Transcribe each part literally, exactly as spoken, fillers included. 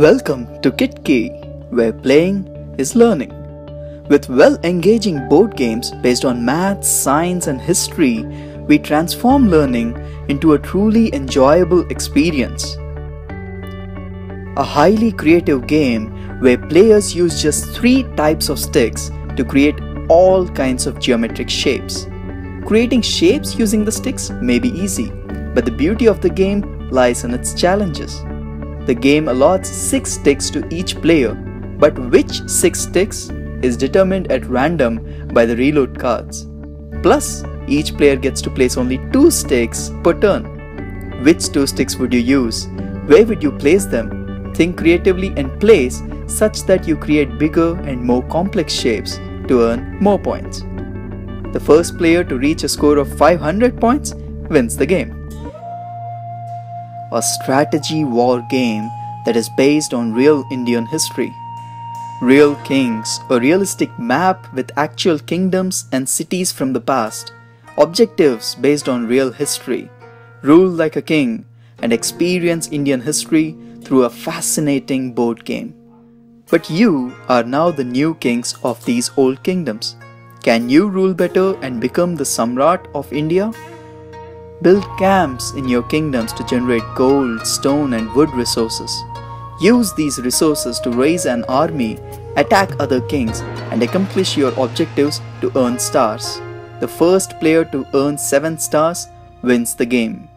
Welcome to Kitki, where playing is learning. With well-engaging board games based on maths, science and history, we transform learning into a truly enjoyable experience. A highly creative game where players use just three types of sticks to create all kinds of geometric shapes. Creating shapes using the sticks may be easy, but the beauty of the game lies in its challenges. The game allots six sticks to each player, but which six sticks is determined at random by the reload cards. Plus, each player gets to place only two sticks per turn. Which two sticks would you use? Where would you place them? Think creatively and place such that you create bigger and more complex shapes to earn more points. The first player to reach a score of five hundred points wins the game. A strategy war game that is based on real Indian history. Real Kings, a realistic map with actual kingdoms and cities from the past. Objectives based on real history. Rule like a king and experience Indian history through a fascinating board game. But you are now the new kings of these old kingdoms. Can you rule better and become the Samrat of India? Build camps in your kingdoms to generate gold, stone and wood resources. Use these resources to raise an army, attack other kings and accomplish your objectives to earn stars. The first player to earn seven stars wins the game.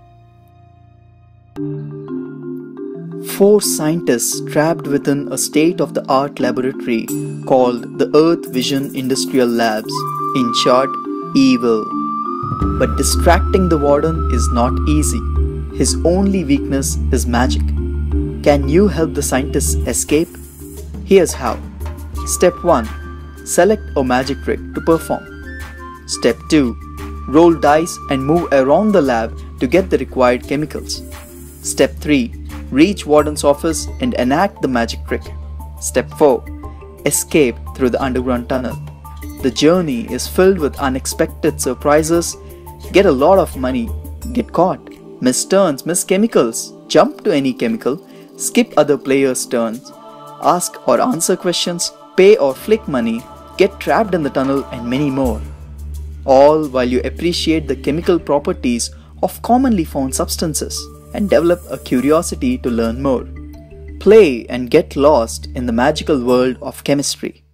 Four scientists trapped within a state-of-the-art laboratory called the Earth Vision Industrial Labs, in short, EVIL. But distracting the warden is not easy. His only weakness is magic. Can you help the scientists escape? Here's how. Step one. Select a magic trick to perform. Step two. Roll dice and move around the lab to get the required chemicals. Step three. Reach warden's office and enact the magic trick. Step four. Escape through the underground tunnel. The journey is filled with unexpected surprises. Get a lot of money, get caught, miss turns, miss chemicals, jump to any chemical, skip other players' turns, ask or answer questions, pay or flick money, get trapped in the tunnel and many more. All while you appreciate the chemical properties of commonly found substances and develop a curiosity to learn more. Play and get lost in the magical world of chemistry.